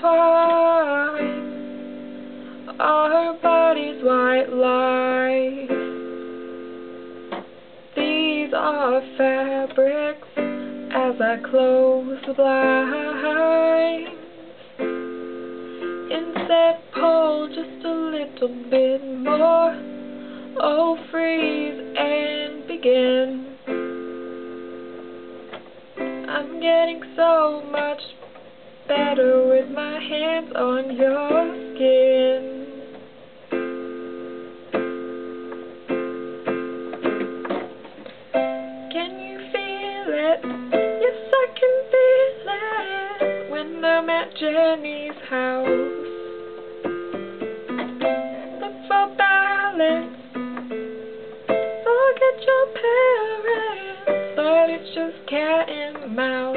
time, our bodies white lies. These are fabrics as I close the blinds. Instead, pull just a little bit more. Oh, freeze and begin. I'm getting so much better with my hands on your skin. Can you feel it? Yes, I can feel it when I'm at Jenny's house. Look for balance, forget your parents, but it's just cat and mouse.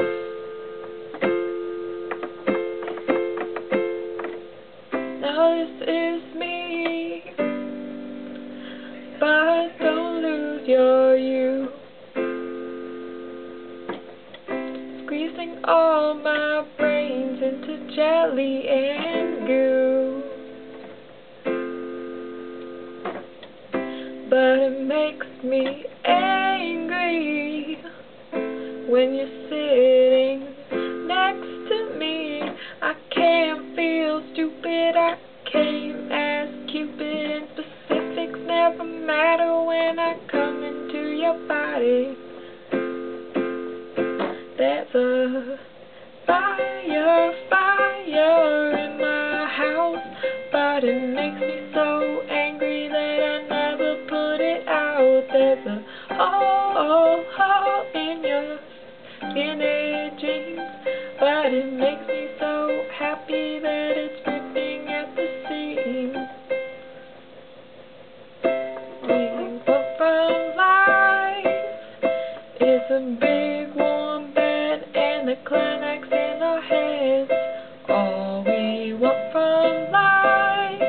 This is me, but don't lose your you. Squeezing all my brains into jelly and goo, but it makes me angry when you're sitting next to me. I can't feel stupid. I came as Cupid and specifics never matter when I come into your body. There's a fire, fire in my house, but it makes me so angry that I never put it out. There's a hole, oh, hole in your skinny jeans, but it makes me so happy that it's ripping at the seams. Being put from life is a big warm bed and a Kleenex in our heads. All we want from life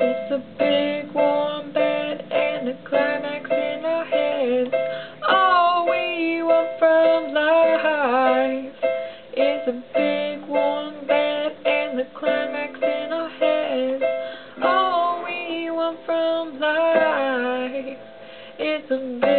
is a big warm bed and a Kleenex in our heads. All we want from life is a big warm bed and the Kleenex in our heads. All we want from life is a big